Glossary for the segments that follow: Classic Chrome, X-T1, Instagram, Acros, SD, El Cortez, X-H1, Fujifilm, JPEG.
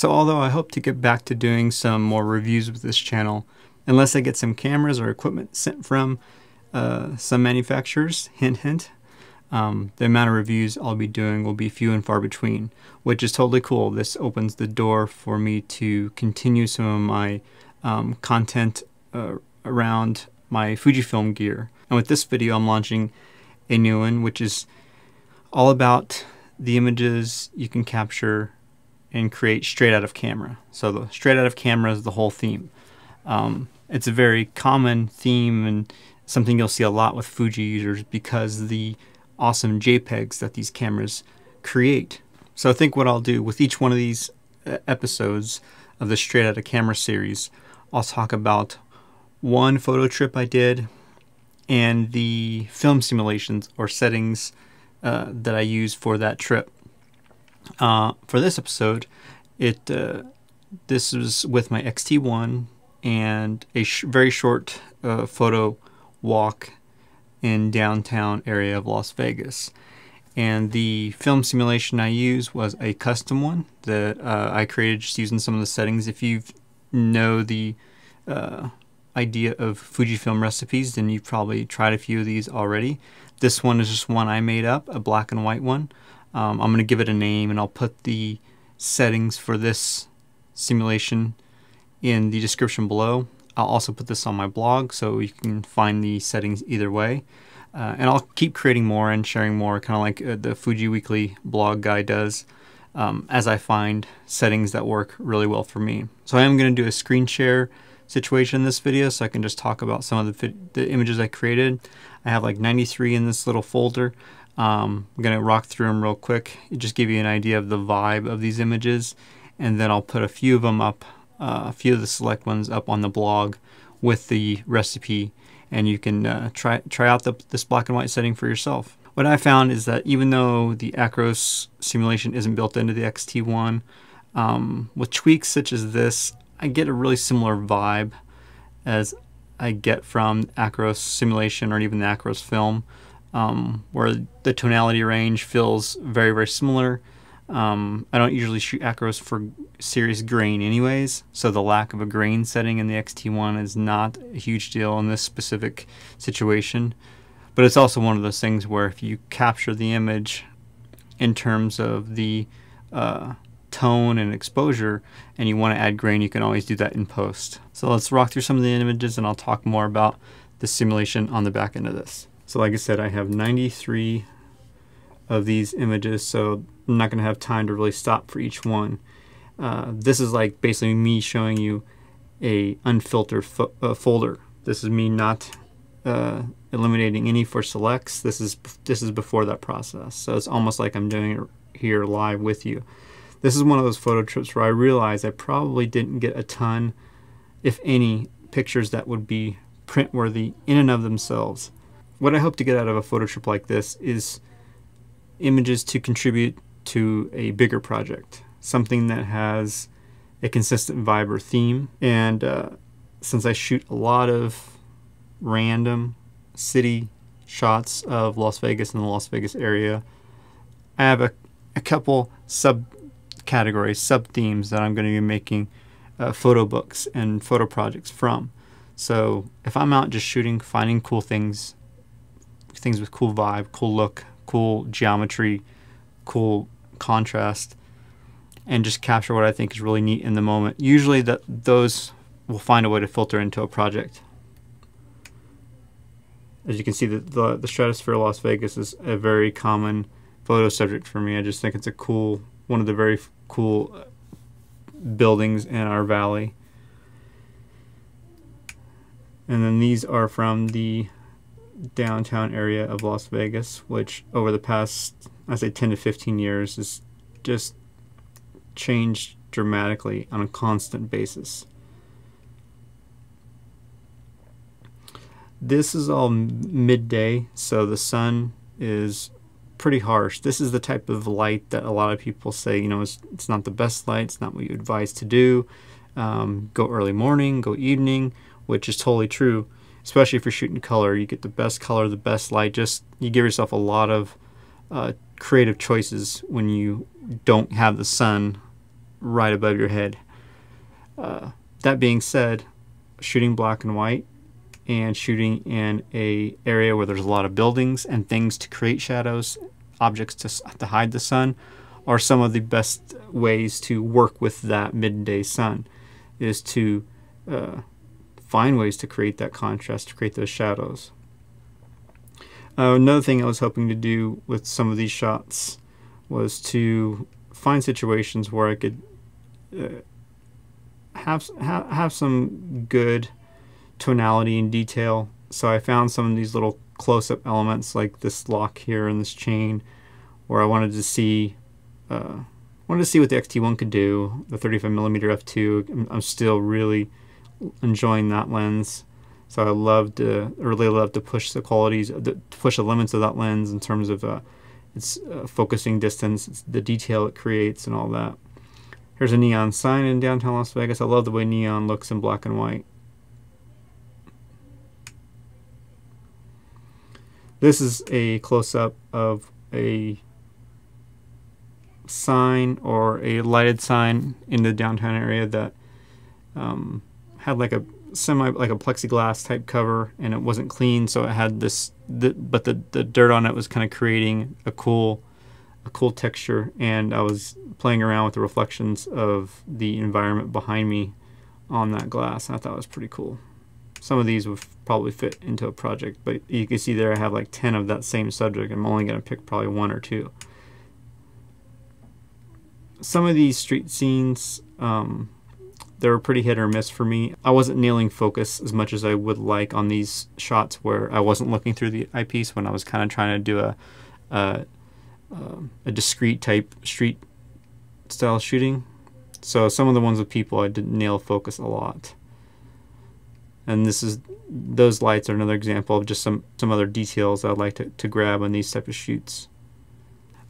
So although I hope to get back to doing some more reviews with this channel, unless I get some cameras or equipment sent from some manufacturers, hint hint, the amount of reviews I'll be doing will be few and far between, which is totally cool. This opens the door for me to continue some of my content around my Fujifilm gear. And with this video, I'm launching a new one, which is all about the images you can capture and create straight out of camera. So the straight out of camera is the whole theme. It's a very common theme and something you'll see a lot with Fuji users because the awesome JPEGs that these cameras create. So I think what I'll do with each one of these episodes of the Straight Outta Camera series, I'll talk about one photo trip I did and the film simulations or settings that I use for that trip. For this episode, this was with my X-T1 and a very short photo walk in downtown area of Las Vegas. And the film simulation I used was a custom one that I created just using some of the settings. If you know the idea of Fujifilm recipes, then you've probably tried a few of these already. This one is just one I made up, a black and white one. I'm going to give it a name, and I'll put the settings for this simulation in the description below. I'll also put this on my blog so you can find the settings either way. And I'll keep creating more and sharing more, kind of like the Fuji Weekly blog guy does, as I find settings that work really well for me. So I am going to do a screen share situation in this video so I can just talk about some of the images I created. I have like 93 in this little folder. I'm going to rock through them real quick, just give you an idea of the vibe of these images, and then I'll put a few of them up, a few of the select ones up on the blog with the recipe, and you can try out this black and white setting for yourself. What I found is that even though the Acros simulation isn't built into the X-T1, with tweaks such as this, I get a really similar vibe as I get from Acros simulation or even the Acros film, where the tonality range feels very, very similar. I don't usually shoot Acros for serious grain anyways, so the lack of a grain setting in the X-T1 is not a huge deal in this specific situation. But it's also one of those things where if you capture the image in terms of the tone and exposure and you want to add grain, you can always do that in post. So let's rock through some of the images and I'll talk more about the simulation on the back end of this. So like I said, I have 93 of these images, so I'm not going to have time to really stop for each one. This is like basically me showing you a unfiltered folder. This is me not eliminating any for selects. This is before that process, so it's almost like I'm doing it here live with you. This is one of those photo trips where I realized I probably didn't get a ton, if any, pictures that would be print worthy in and of themselves. What I hope to get out of a photo trip like this is images to contribute to a bigger project, something that has a consistent vibe or theme. And since I shoot a lot of random city shots of Las Vegas and the Las Vegas area, I have a couple subcategories, sub-themes that I'm going to be making photo books and photo projects from. So if I'm out just shooting, finding cool things, things with cool vibe, cool look, cool geometry, cool contrast, and just capture what I think is really neat in the moment. Usually that those will find a way to filter into a project. As you can see, the Stratosphere of Las Vegas is a very common photo subject for me. I just think it's a cool, one of the very cool buildings in our valley. And then these are from the downtown area of Las Vegas, which over the past, I say 10 to 15 years, has just changed dramatically on a constant basis. This is all midday, so the sun is pretty harsh. This is the type of light that a lot of people say, you know, it's not the best light, it's not what you advise to do. Go early morning, go evening, which is totally true. Especially if you're shooting color, you get the best color, the best light. Just you give yourself a lot of creative choices when you don't have the sun right above your head. That being said, shooting black and white and shooting in a area where there's a lot of buildings and things to create shadows, objects to hide the sun, are some of the best ways to work with that midday sun, is to find ways to create that contrast, to create those shadows. Another thing I was hoping to do with some of these shots was to find situations where I could have some good tonality and detail. So I found some of these little close-up elements, like this lock here and this chain, where I wanted to see what the X-T1 could do. The 35mm f2, I'm still really enjoying that lens. So I really love to push the qualities, to push the limits of that lens in terms of its focusing distance, the detail it creates, and all that. Here's a neon sign in downtown Las Vegas. I love the way neon looks in black and white. This is a close-up of a sign, or a lighted sign in the downtown area that had like a plexiglass type cover, and it wasn't clean, so it had this, but the dirt on it was kind of creating a cool texture, and I was playing around with the reflections of the environment behind me on that glass, and I thought it was pretty cool. Some of these would probably fit into a project, but you can see there I have like 10 of that same subject, and I'm only going to pick probably one or two. Some of these street scenes, they were pretty hit or miss for me. I wasn't nailing focus as much as I would like on these shots where I wasn't looking through the eyepiece, when I was kind of trying to do a discrete type street style shooting. So some of the ones with people, I didn't nail focus a lot. And this is, those lights are another example of just some other details I'd like to grab on these type of shoots.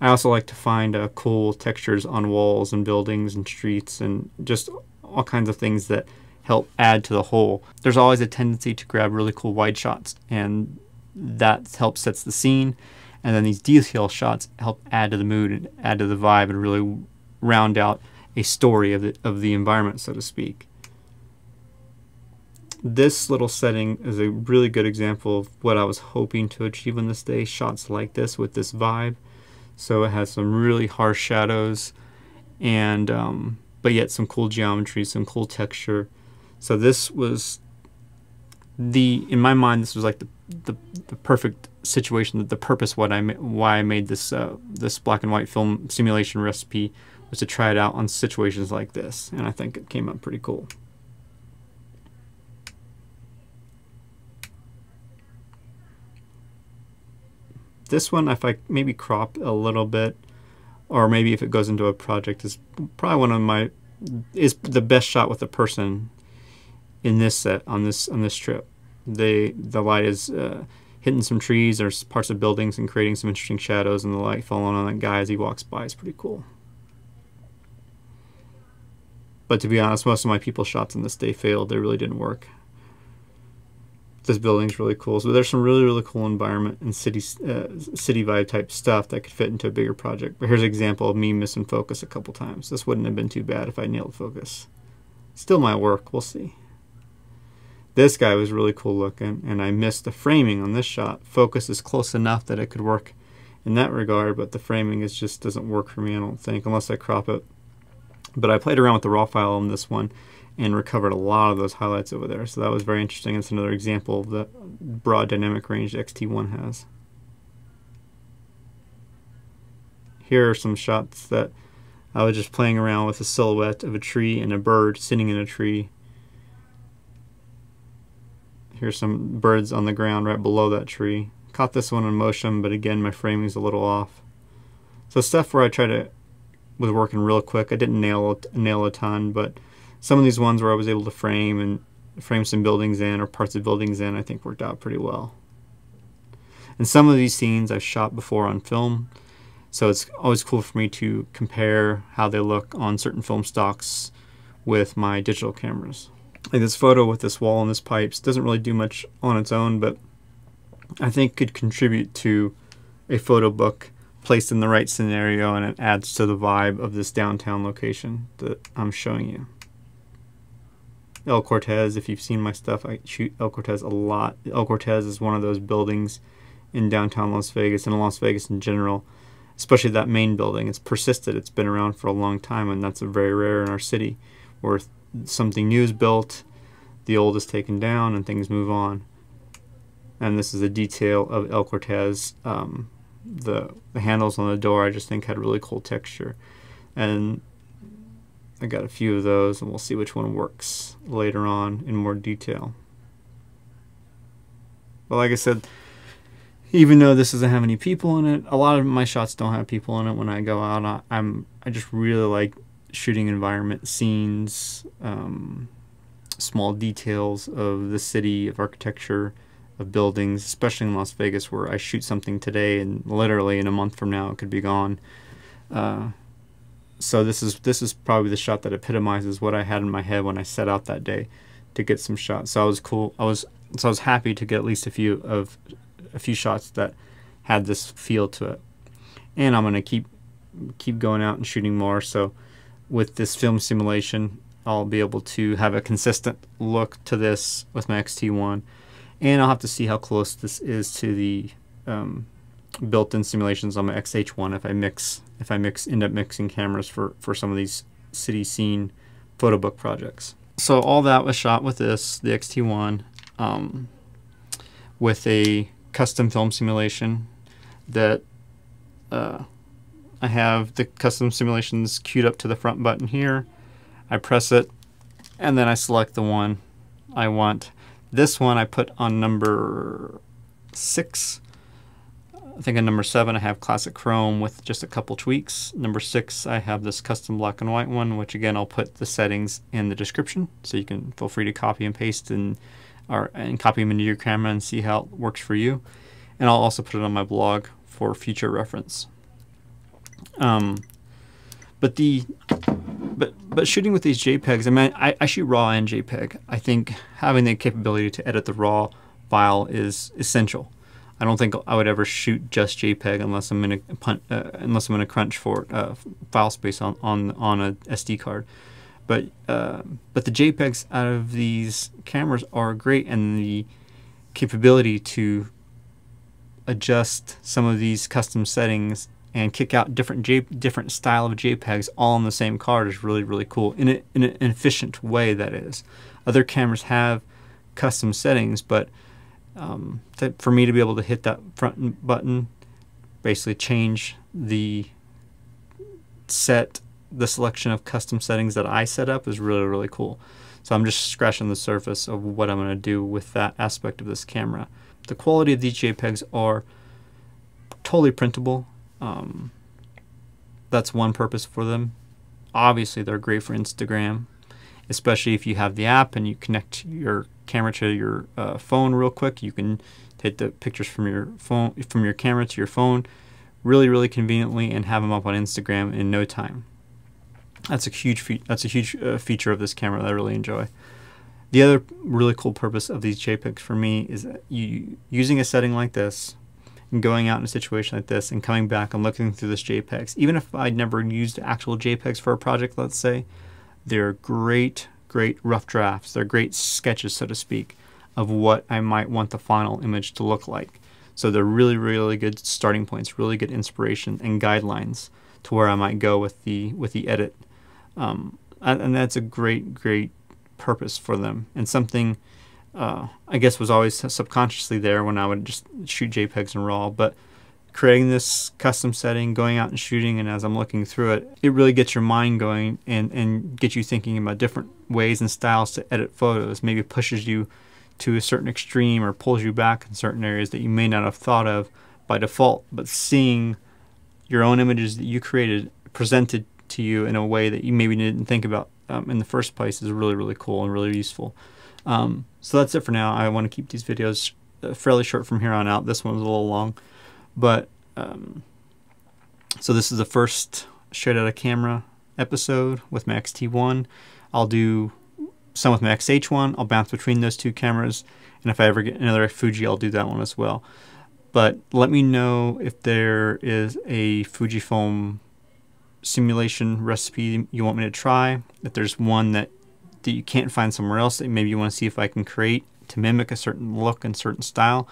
I also like to find cool textures on walls and buildings and streets and just all kinds of things that help add to the whole. There's always a tendency to grab really cool wide shots, and that helps sets the scene, and then these detail shots help add to the mood and add to the vibe and really round out a story of the environment, so to speak. This little setting is a really good example of what I was hoping to achieve on this day, shots like this with this vibe. So it has some really harsh shadows, and but yet some cool geometry, some cool texture. So this was in my mind this was like the perfect situation, the purpose why I made this this black and white film simulation recipe was to try it out on situations like this, and I think it came out pretty cool. This one, if I maybe crop a little bit, or maybe if it goes into a project, is probably the best shot with a person in this set on this trip. The light is hitting some trees, there's parts of buildings, and creating some interesting shadows, and the light falling on that guy as he walks by is pretty cool. But to be honest, most of my people shots on this day failed. They really didn't work. This building's really cool, so there's some really cool environment and city vibe type stuff that could fit into a bigger project. But here's an example of me missing focus a couple times. This wouldn't have been too bad if I nailed focus. Still might work, we'll see. This guy was really cool looking, and I missed the framing on this shot. Focus is close enough that it could work in that regard, but the framing is just doesn't work for me, I don't think, unless I crop it. But I played around with the raw file on this one and recovered a lot of those highlights over there. So that was very interesting. It's another example of the broad dynamic range X-T1 has. Here are some shots that I was just playing around with, a silhouette of a tree and a bird sitting in a tree. Here's some birds on the ground right below that tree. Caught this one in motion, but again, my framing's a little off. So stuff where I was working real quick. I didn't nail a ton, but some of these ones where I was able to frame some buildings in, or parts of buildings in, I think worked out pretty well. And some of these scenes I've shot before on film, so it's always cool for me to compare how they look on certain film stocks with my digital cameras. Like this photo with this wall and this pipes doesn't really do much on its own, but I think could contribute to a photo book placed in the right scenario, and it adds to the vibe of this downtown location that I'm showing you. El Cortez, if you've seen my stuff, I shoot El Cortez a lot. El Cortez is one of those buildings in downtown Las Vegas and in Las Vegas in general, especially that main building. It's persisted. It's been around for a long time, and that's very rare in our city, where something new is built, the old is taken down, and things move on. And this is a detail of El Cortez. The handles on the door I just think had really cool texture, and I got a few of those, and we'll see which one works later on in more detail. But like I said, even though this doesn't have any people in it, a lot of my shots don't have people in it. When I go out, I just really like shooting environment scenes, small details of the city, of architecture, of buildings, especially in Las Vegas, where I shoot something today and literally in a month from now it could be gone. So this is probably the shot that epitomizes what I had in my head when I set out that day to get some shots. So I was cool. I was happy to get at least a few shots that had this feel to it. And I'm gonna keep going out and shooting more. So with this film simulation, I'll be able to have a consistent look to this with my X-T1. And I'll have to see how close this is to the built-in simulations on my X-H1 if I end up mixing cameras for some of these city scene photo book projects. So all that was shot with this, the X-T1, with a custom film simulation that I have the custom simulations queued up to the front button here. I press it, and then I select the one I want. This one I put on number 6. I think on number 7 I have Classic Chrome with just a couple tweaks. Number 6 I have this custom black and white one, which again I'll put the settings in the description, so you can feel free to copy and paste and copy them into your camera and see how it works for you. And I'll also put it on my blog for future reference. But shooting with these JPEGs, I mean, I shoot RAW and JPEG. I think having the capability to edit the RAW file is essential. I don't think I would ever shoot just JPEG unless I'm in a crunch for file space on a SD card. But the JPEGs out of these cameras are great, and the capability to adjust some of these custom settings and kick out different style of JPEGs all on the same card is really, really cool in an efficient way, that is. Other cameras have custom settings, but for me to be able to hit that front button, basically change the selection of custom settings that I set up, is really, really cool. So I'm just scratching the surface of what I'm going to do with that aspect of this camera. The quality of these JPEGs are totally printable. That's one purpose for them. Obviously they're great for Instagram, especially if you have the app and you connect your camera to your phone real quick. You can take the pictures from your camera to your phone really, really conveniently and have them up on Instagram in no time. That's a huge feature of this camera that I really enjoy. The other really cool purpose of these JPEGs for me is that you using a setting like this, and going out in a situation like this and coming back and looking through this JPEGs, even if I'd never used actual JPEGs for a project, let's say, they're great, great rough drafts. They're great sketches, so to speak, of what I might want the final image to look like. So they're really, really good starting points, really good inspiration and guidelines to where I might go with the edit. And that's a great, great purpose for them, and something I guess was always subconsciously there when I would just shoot JPEGs and RAW, but creating this custom setting, going out and shooting, and as I'm looking through it, it really gets your mind going and gets you thinking about different ways and styles to edit photos. Maybe pushes you to a certain extreme or pulls you back in certain areas that you may not have thought of by default, but seeing your own images that you created presented to you in a way that you maybe didn't think about in the first place is really, really cool and really useful. So that's it for now. I want to keep these videos fairly short from here on out. This one's a little long, but so this is the first straight out of camera episode with my X-T1. I'll do some with my X-H1. I'll bounce between those two cameras, and if I ever get another Fuji, I'll do that one as well. but let me know if there is a Fujifilm simulation recipe you want me to try, if there's one that you can't find somewhere else that maybe you want to see if I can create to mimic a certain look and certain style.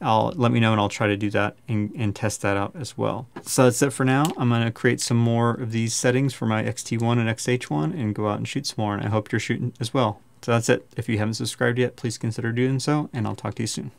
Let me know and I'll try to do that and test that out as well. So that's it for now. I'm going to create some more of these settings for my X-T1 and X-H1 and go out and shoot some more, and I hope you're shooting as well. So that's it. If you haven't subscribed yet, please consider doing so, and I'll talk to you soon.